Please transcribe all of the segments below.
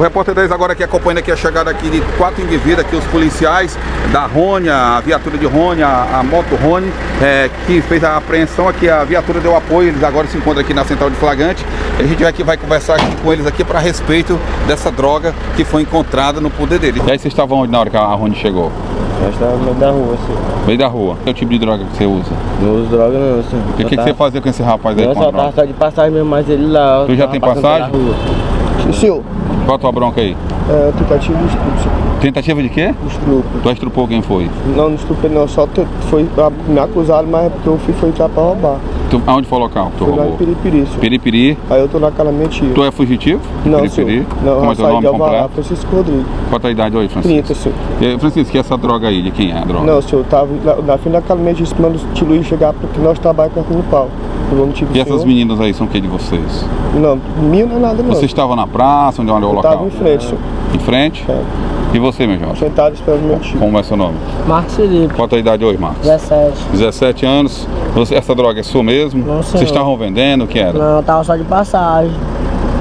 O repórter 10 agora aqui acompanhando aqui a chegada aqui de 4 indivíduos, aqui os policiais da Rony, a viatura de Rony, a moto Rony, que fez a apreensão aqui, a viatura deu apoio, eles agora se encontram aqui na central de flagrante. A gente vai conversar aqui com eles aqui para respeito dessa droga que foi encontrada no poder deles. E aí vocês estavam onde na hora que a Rony chegou? Nós estávamos no meio da rua, senhor. Meio da rua? Qual é o tipo de droga que você usa? Não uso droga não, senhor. E o que você fazia com esse rapaz aí? Eu só tava só de passagem mesmo, mas ele lá... Tu já tem passagem? Senhor. Qual a tua bronca aí? É, tentativa de estupro, senhor. Tentativa de quê? De estupro. Tu estrupou quem foi? Não, não estrupei não, só foi me acusado, mas é porque eu fui entrar pra roubar. Tu, aonde foi o local que tu roubou? Lá em Piripiri, senhor. Piripiri? Aí eu tô na cara mentira. Tu é fugitivo? Não, Piripiri. Não, mas eu saí de Alvará, Francisco Rodrigo. Qual a tua idade hoje, Francisco? 30, senhor. E aí, Francisco, e essa droga aí, de quem é a droga? Não, senhor, eu tava na frente da cara mentira, esperando o tio Luiz chegar, porque nós trabalhamos com o pau. E essas meninas aí são quem de vocês? Não, minha não é nada não. Vocês estavam na praça, onde é o local? Estava em frente, senhor. Em frente? É. E você, meu jovem? Sentado esperando meu tio. Como é seu nome? Marcos Felipe. Qual a tua idade hoje, Marcos? 17. 17 anos. Você, essa droga é sua mesmo? Não, senhor. Vocês estavam vendendo? O que era? Não, eu estava só de passagem.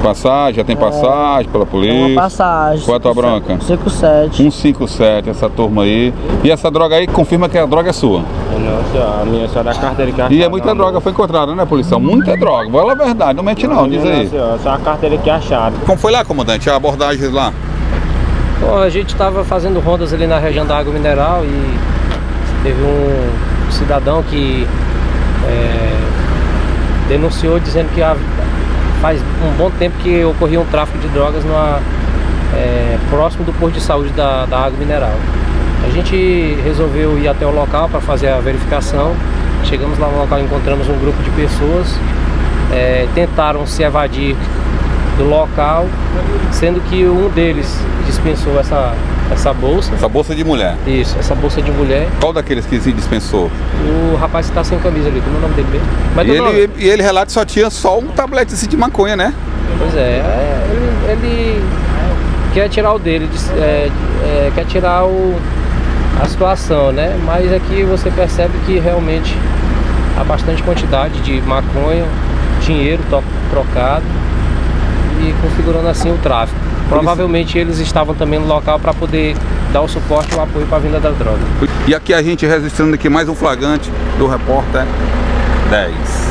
Passagem? Já tem passagem pela polícia? Tem uma passagem. Qual é a tua bronca? 157. 157, essa turma aí. E essa droga aí confirma que a droga é sua? Não, senhor. A minha só da carteira que acharam. E é muita droga, foi encontrada, né, policial? Muita droga. Fala a verdade, não mente não, diz aí. Não, senhor. Só a carteira que acharam. Como foi lá, comandante? A abordagem lá? Bom, a gente estava fazendo rondas ali na região da Água Mineral e teve um cidadão que denunciou dizendo que faz um bom tempo que ocorria um tráfico de drogas próximo do posto de saúde da Água Mineral. A gente resolveu ir até o local para fazer a verificação. Chegamos lá no local e encontramos um grupo de pessoas, tentaram se evadir do local, sendo que um deles dispensou essa bolsa. Essa bolsa de mulher? Isso, essa bolsa de mulher. Qual daqueles que se dispensou? O rapaz que está sem camisa ali, como é o nome dele mesmo? Mas ele relata que só tinha um tablete assim de maconha, né? Pois é, ele quer tirar o dele, quer tirar a situação, né? Mas aqui você percebe que realmente há bastante quantidade de maconha, dinheiro trocado, e configurando assim o tráfico. Provavelmente eles estavam também no local para poder dar o suporte e o apoio para a vinda da droga. E aqui a gente registrando aqui mais um flagrante do repórter 10.